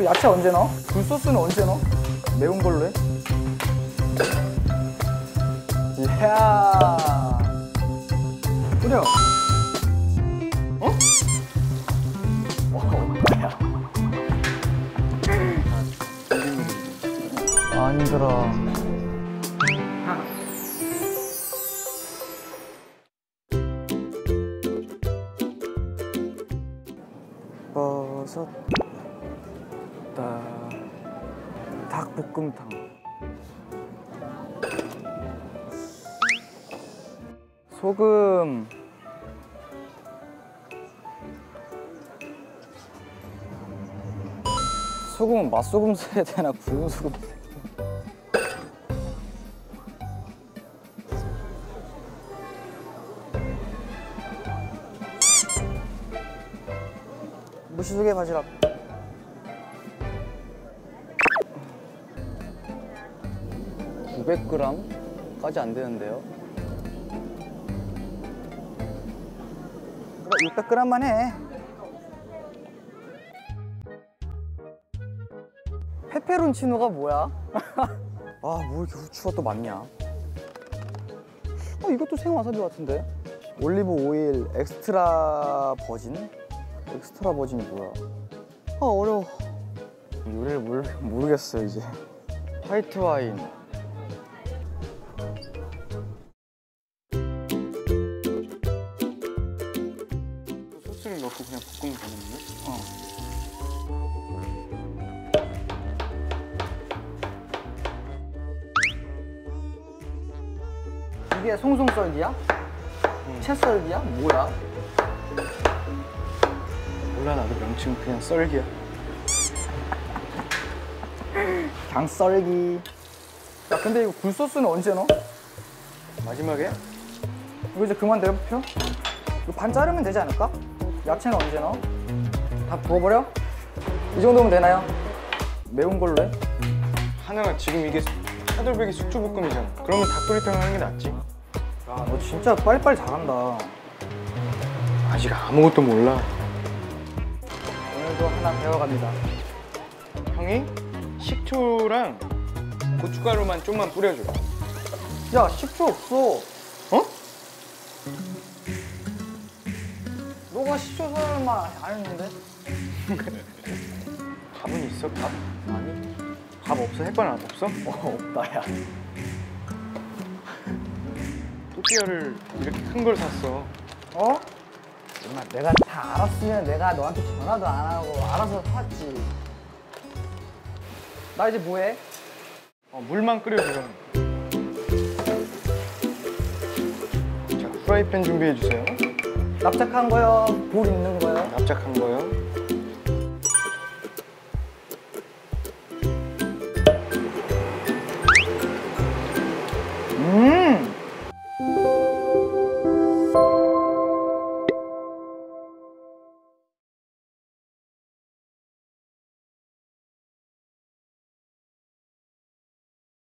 그 야채 언제 넣어? 굴소스는 언제 넣어? 매운 걸로 해? 이야 뿌려. 어? 안 힘들어. 버섯 닭볶음탕. 소금. 소금은 맛소금 써야 되나 굵은 소금? 무시소개 바지락. 까지 안 되는데요. 600g만 해. 페페론치노가 뭐야? 아, 뭐 이렇게 후추가 또 많냐? 이것도 생와사비 같은데? 올리브 오일 엑스트라 버진? 엑스트라 버진이 뭐야? 어려워. 요리를 모르겠어요, 이제. 화이트 와인. 넣고 그냥 볶으면 되는데? 이게 송송썰기야? 채썰기야? 뭐야? 몰라, 나도 명칭 그냥 썰기야. 그냥 썰기. 야, 근데 이거 굴소스는 언제 넣어? 마지막에? 이거 이제 그만 내버려? 이거 반 자르면 되지 않을까? 야채는 언제 넣어? 다 부어버려? 이 정도면 되나요? 매운 걸로 해? 하나가 지금 이게 차돌박이 숙주볶음이잖아. 그러면 닭도리탕 하는 게 낫지. 아, 너 진짜 빨리빨리 잘한다. 아직 아무것도 몰라. 오늘도 하나 배워갑니다. 형이 식초랑 고춧가루만 좀만 뿌려줘. 야, 식초 없어. 어? 너가 식초 사용만 안 했는데? 밥은 있어? 밥? 아니. 밥 없어? 햇반은 없어? 없다, 야. 또띠아를 이렇게 큰 걸 샀어. 어? 정말 내가 다 알았으면 내가 너한테 전화도 안 하고 알아서 샀지. 나 이제 뭐 해? 물만 끓여줘. 자, 프라이팬 준비해주세요. 납작한 거요? 볼 있는 거요? 납작한 거요?